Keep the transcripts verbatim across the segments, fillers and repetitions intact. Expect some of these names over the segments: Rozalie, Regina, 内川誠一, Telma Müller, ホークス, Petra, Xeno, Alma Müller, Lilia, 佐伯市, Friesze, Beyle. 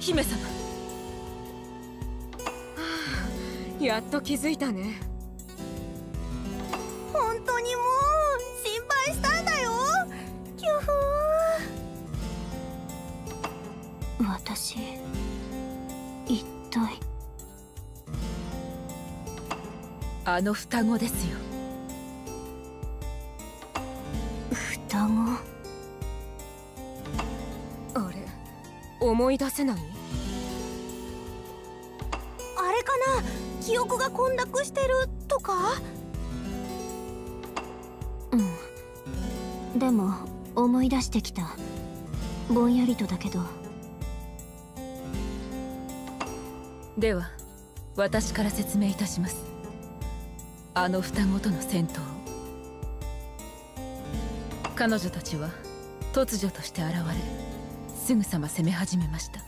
姫様、はあ、やっと気づいたね。本当にもう心配したんだよ。きゅふー。私一体。あの双子ですよ。双子。思い出せない？あれかな、記憶が混濁してるとか。うん、でも思い出してきた。ぼんやりとだけど。では私から説明いたします。あの双子との戦闘、彼女たちは突如として現れ、すぐさま攻め始めました。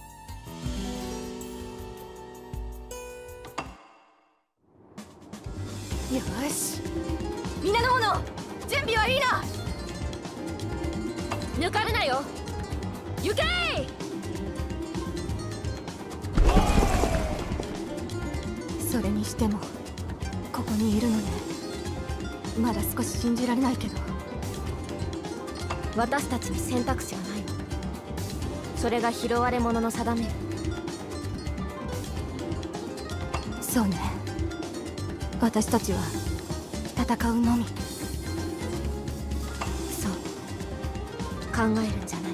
よし、皆の者、準備はいいな。抜かるなよ。行けい。それにしてもここにいるのね。まだ少し信じられないけど、私たちに選択肢はない。それが拾われ者の定め。そうね、私たちは戦うのみ。そう、考えるんじゃない。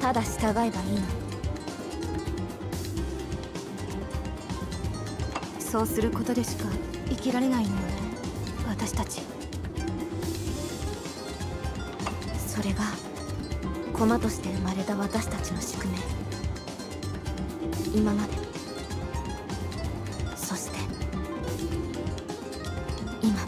ただ従えばいいの。そうすることでしか生きられないのよね、私たち。それが駒として生まれた私たちの宿命。今まで、そして今も。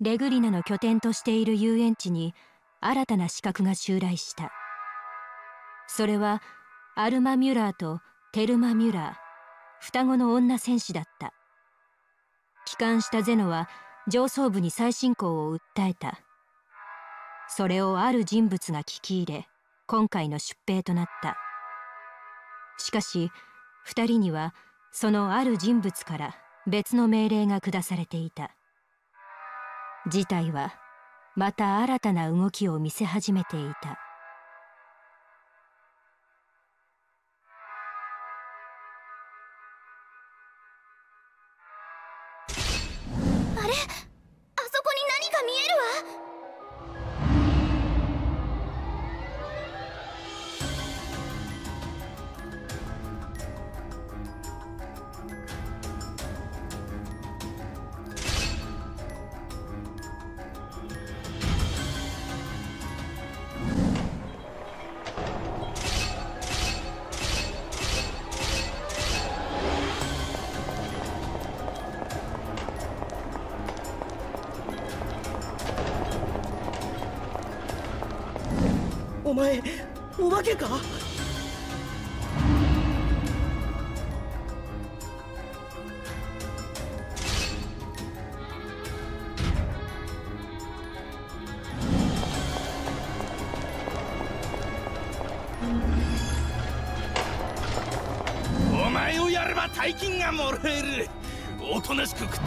レグリナの拠点としている遊園地に新たな刺客が襲来した。それはアルマ・ミュラーとテルマ・ミュラー、双子の女戦士だった。帰還したゼノは上層部に再侵攻を訴えた。それをある人物が聞き入れ、今回の出兵となった。しかしふたりにはそのある人物から別の命令が下されていた。事態はまた新たな動きを見せ始めていた。お前、お化けか？お前をやれば大金がもらえる。おとなしく食って。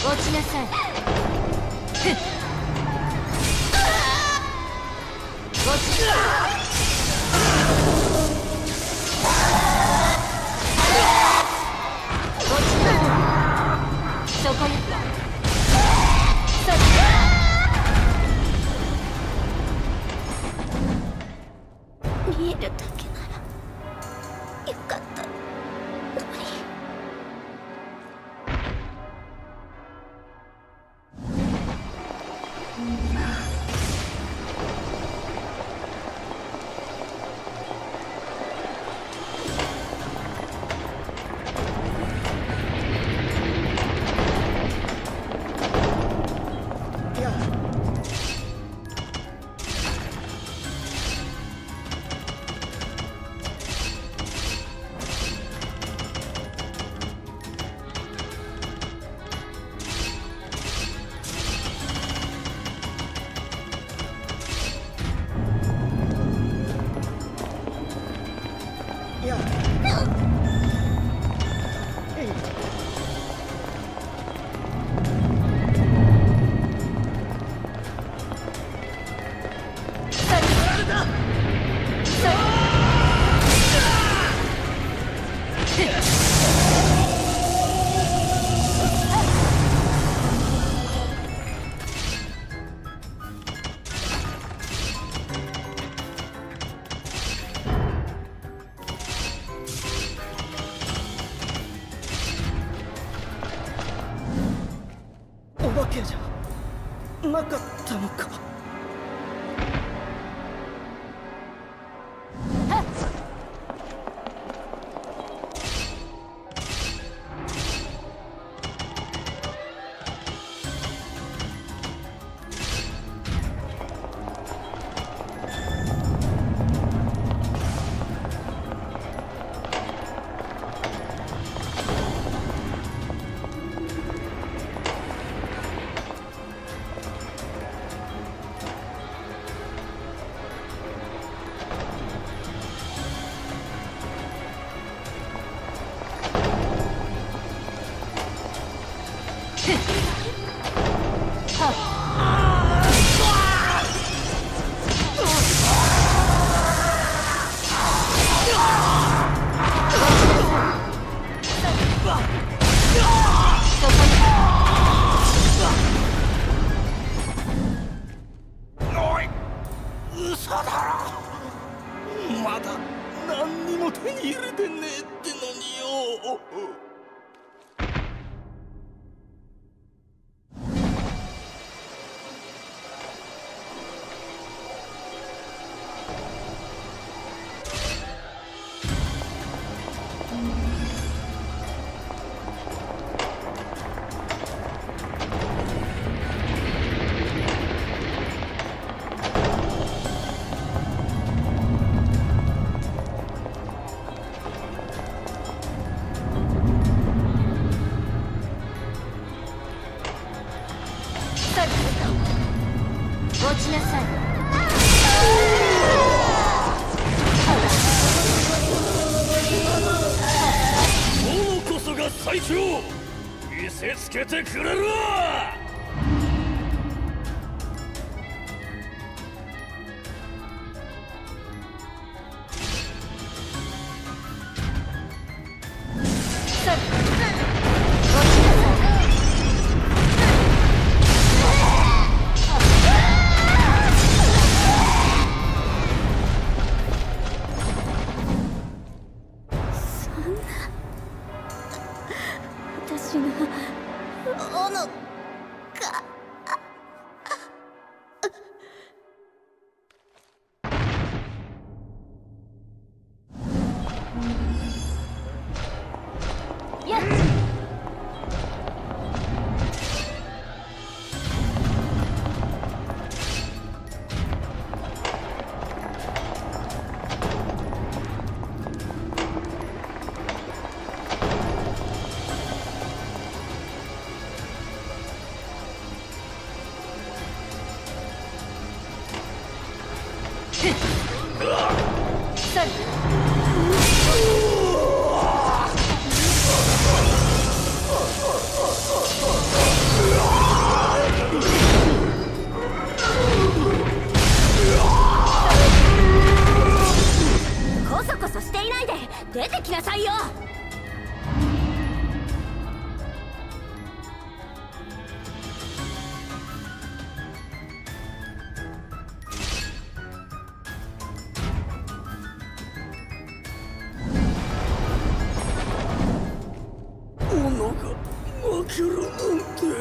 落ちなさい。落ちなさい。 見えるだけならよかったのに。なかったのか。見せつけてくれるわ。Oh, oh, oh, oh, oh, oh. が負けるなんて。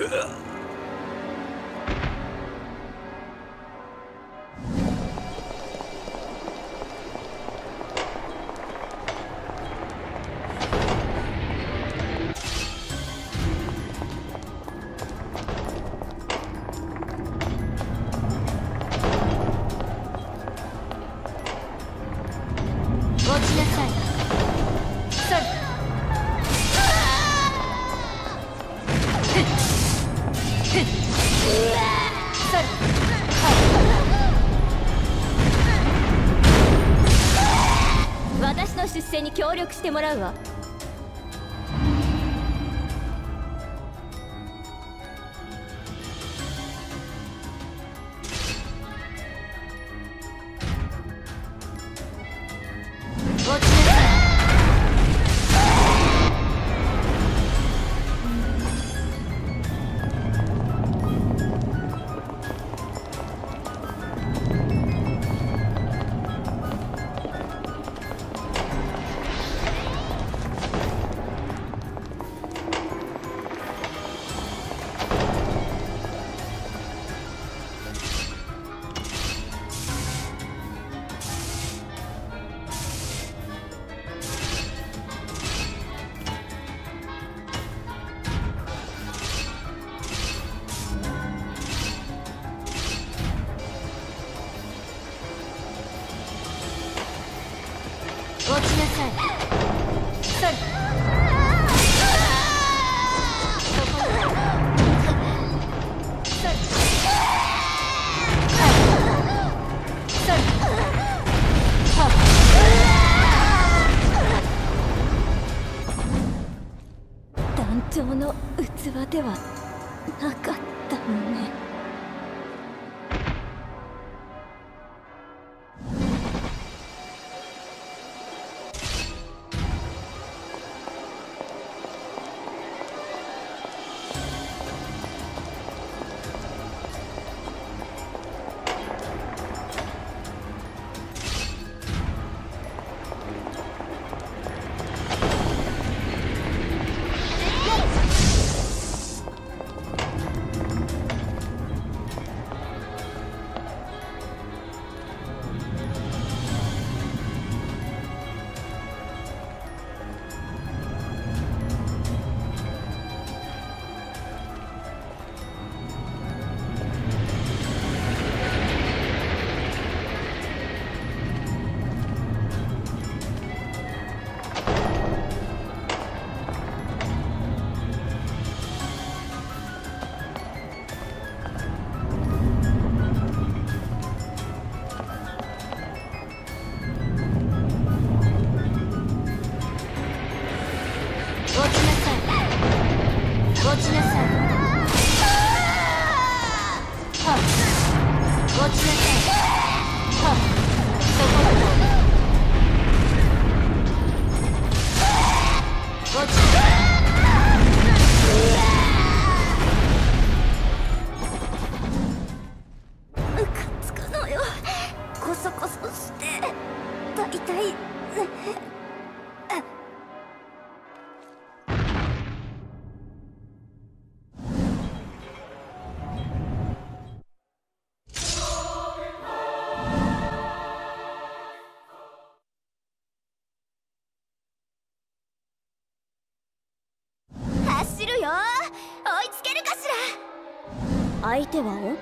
私の出世に協力してもらうわ。団長の器ではなかったのね。走るよ。追いつけるかしら。相手はお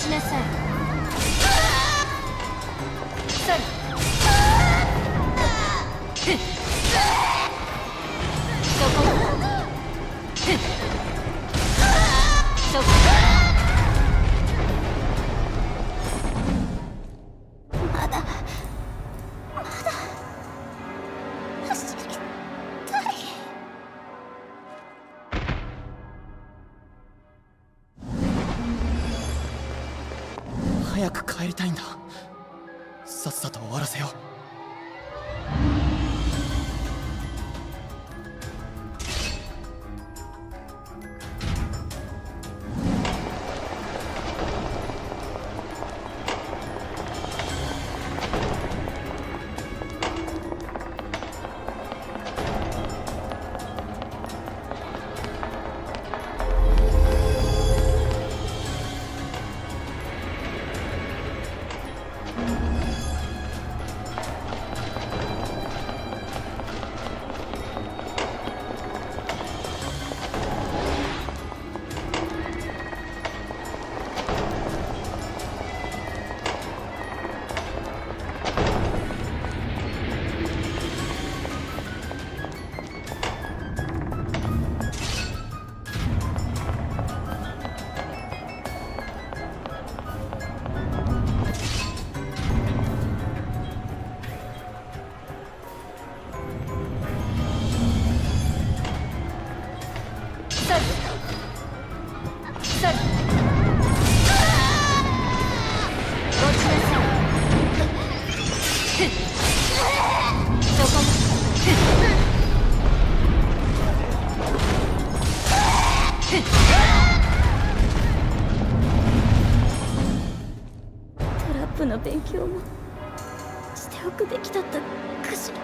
ちなさい。さらそこまだまだ走りたい。早く帰りたいんだ。さっさと終わらせよう。の勉強もしておくべきだったかしら。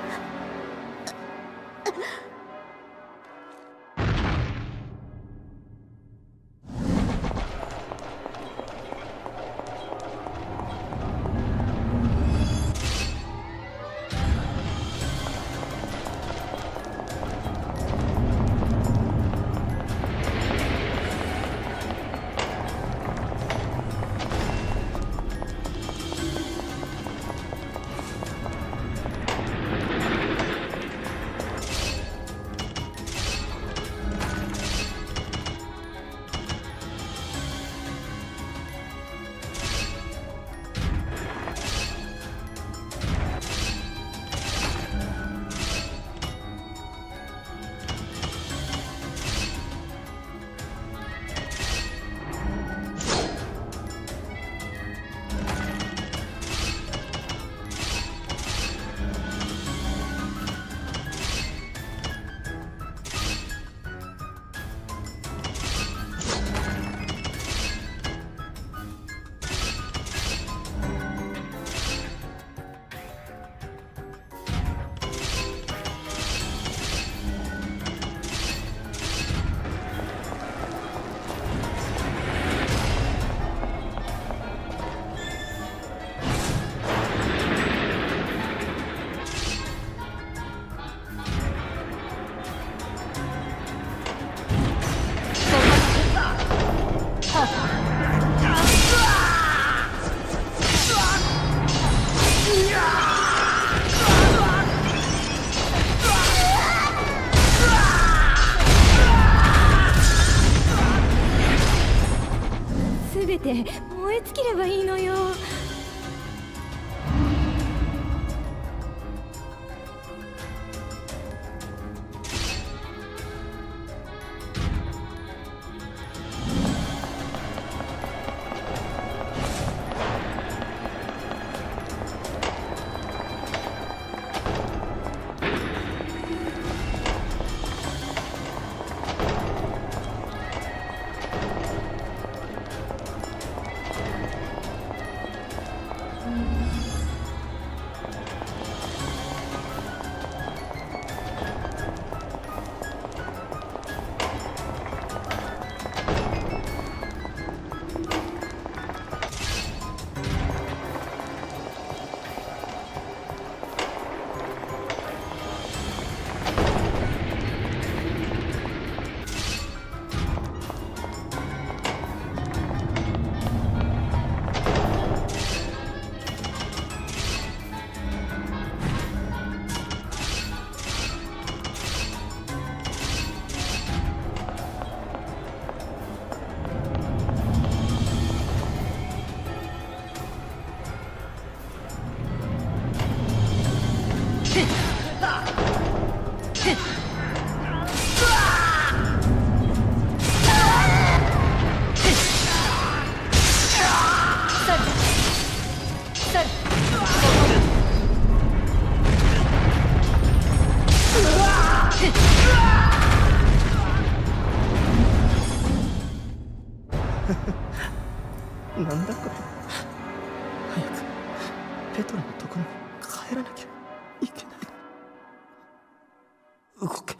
燃え尽きればいいのよ。なんだこれ。早くペトラのところに帰らなきゃいけない。動け。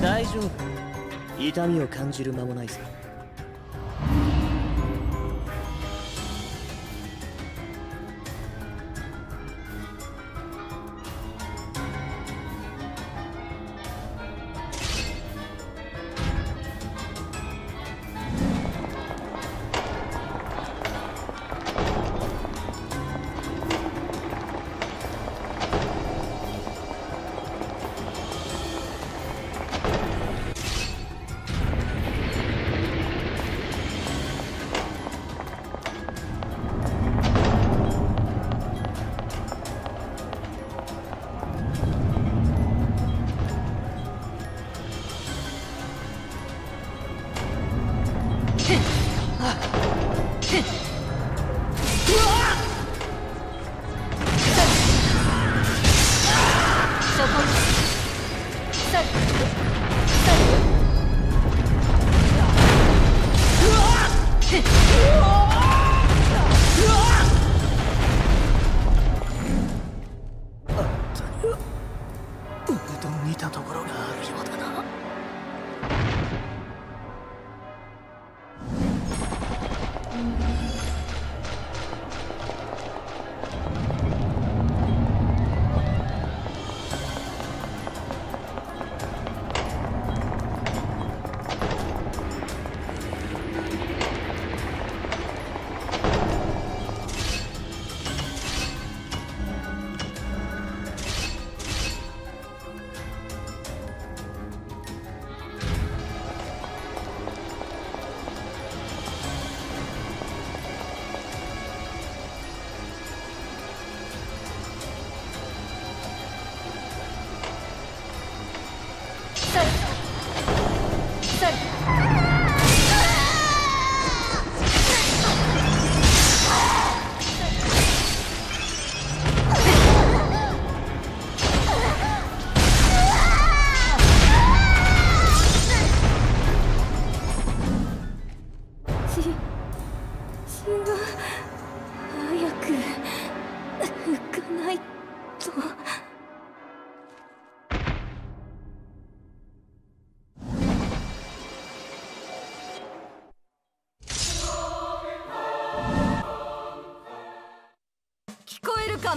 大丈夫。痛みを感じる間もないさ。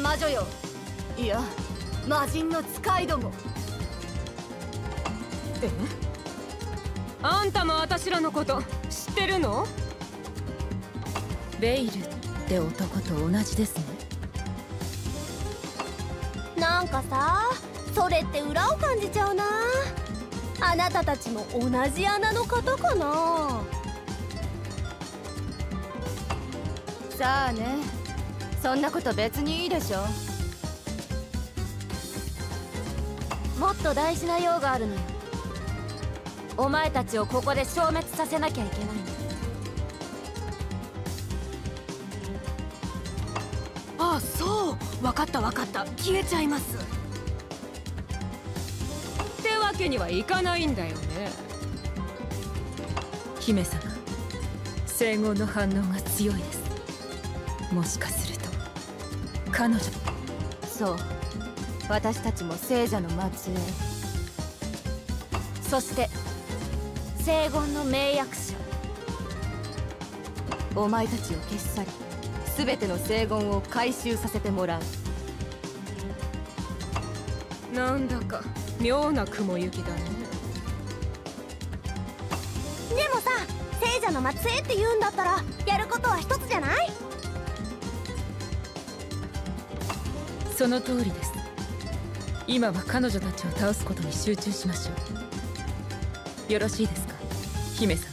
魔女よ、いや魔人の使いども。え？あんたも私らのこと知ってるの？ベイルって男と同じですね。なんかさ、それって裏を感じちゃうな。あなたたちも同じ穴の方かな。さあね、そんなこと別にいいでしょ。もっと大事な用があるのよ。お前たちをここで消滅させなきゃいけないの。ああ、そう、分かった分かった、消えちゃいますってわけにはいかないんだよね。姫様、聖言の反応が強いです。もしかすると彼女、そう、私たちも聖者の末裔、そして聖言の名役者。お前たちを消し去り、すべての聖言を回収させてもらう。なんだか妙な雲行きだね。でもさ、聖者の末裔って言うんだったらやることは一つじゃない？その通りです。今は彼女たちを倒すことに集中しましょう。よろしいですか、姫様。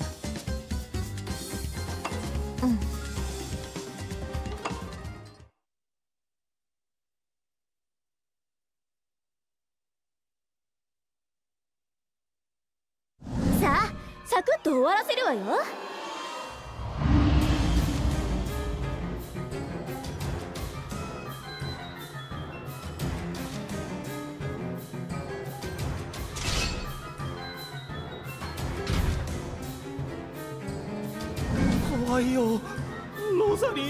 サクッと終わらせるわよ。怖いよ、ロザリー。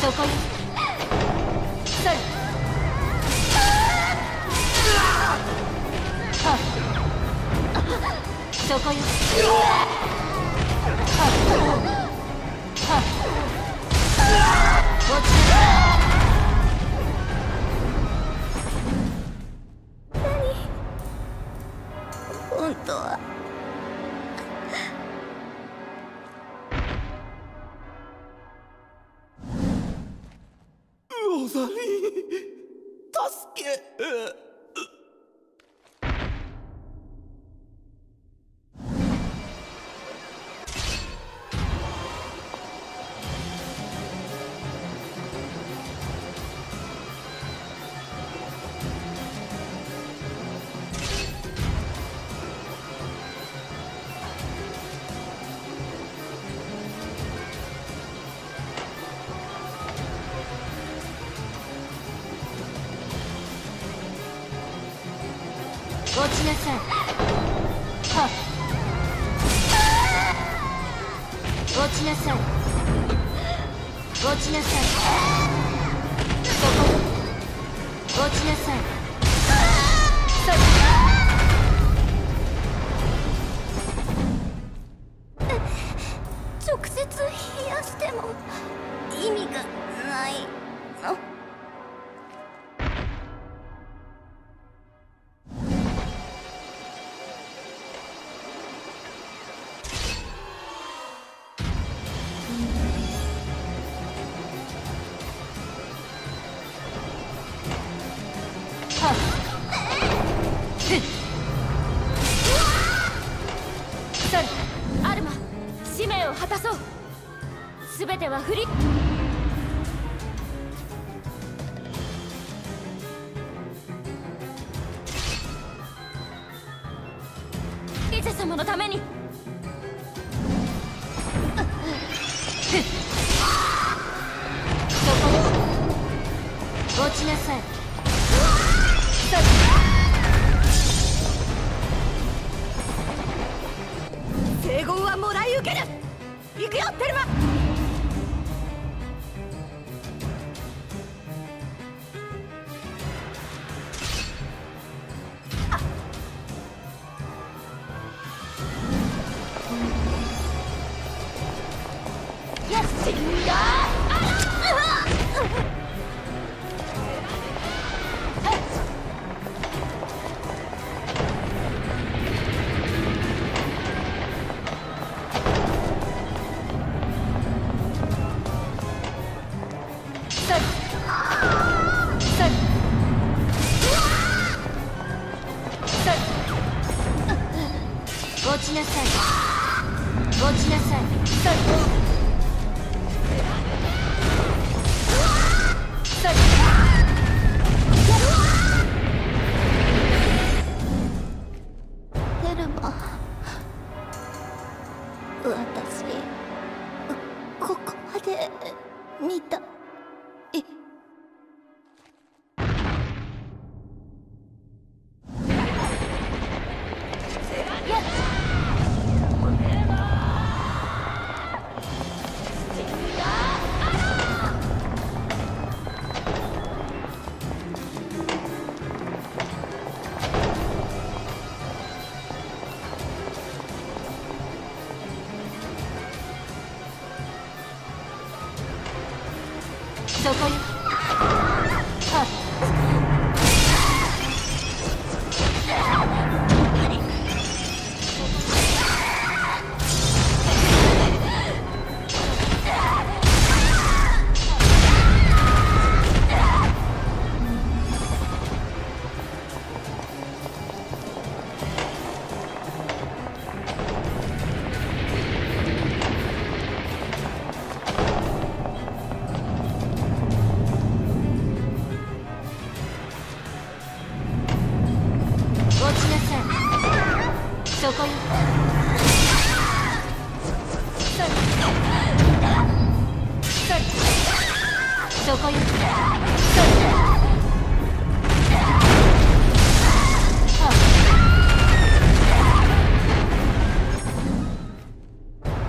そこよ。それ。そこよ。何？本当は。ロザリー、助け。落ちなさい。はっ。落ちなさい。落ちなさい。そこ。落ちなさい。それ。直接冷やしても意味がないの。アルマ、使命を果たそう。すべてはフリッ。リゼ様のために。そこ。落ちなさい。聖言はもらい受ける。行くよ、テルマ。よし、いやー。落ちなさい。落ちなさい。それ。それ。テルマ、私ここまで見た。え。そこに。そこに。そこに。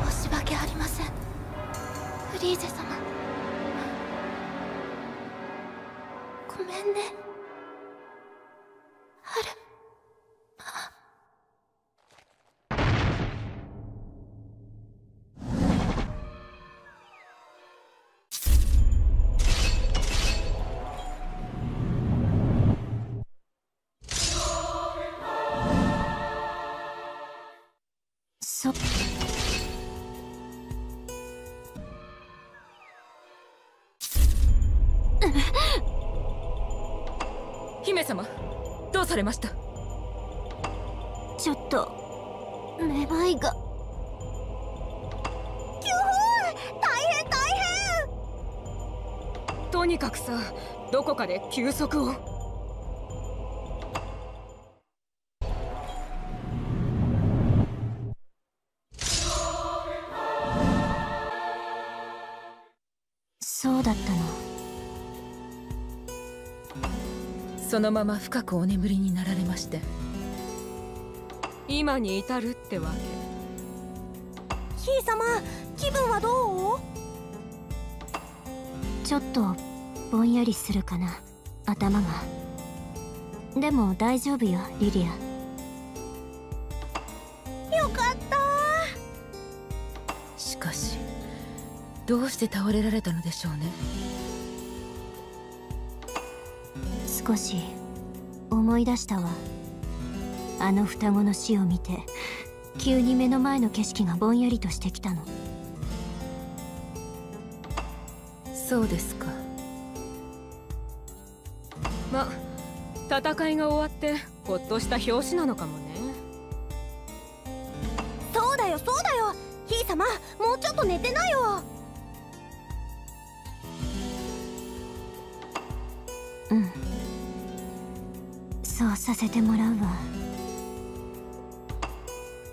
申し訳ありません、フリーゼ様。そ姫様、どうされました？ちょっとめまいが。きゅふん、大変大変。とにかくさ、どこかで休息を。そうだったの。そのまま深くお眠りになられまして、今に至るってわけ。ひい様、気分はどう？ちょっとぼんやりするかな、頭が。でも大丈夫よ、リリア。よかった。しかしどうして倒れられたのでしょうね。少し思い出したわ。あの双子の死を見て、急に目の前の景色がぼんやりとしてきたの。そうですか。ま、戦いが終わってほっとした拍子なのかもね。そうだよそうだよ、ひい様、もうちょっと寝てなよ。うん、そうさせてもらうわ。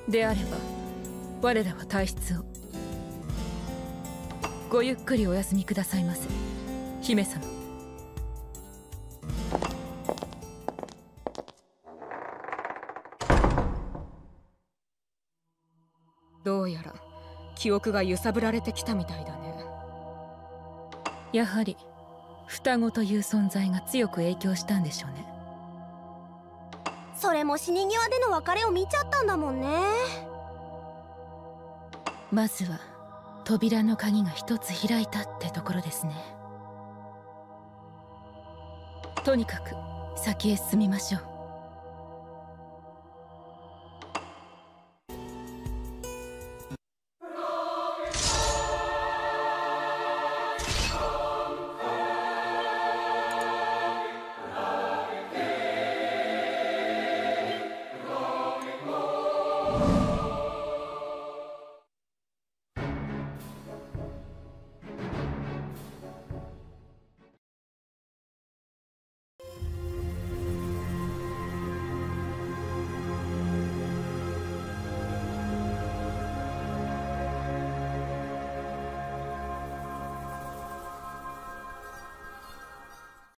であれば我らは体質を。ごゆっくりお休みくださいませ、姫様。どうやら記憶が揺さぶられてきたみたいだね。やはり双子という存在が強く影響したんでしょうね。それも死に際での別れを見ちゃったんだもんね。まずは扉の鍵が一つ開いたってところですね。とにかく先へ進みましょう。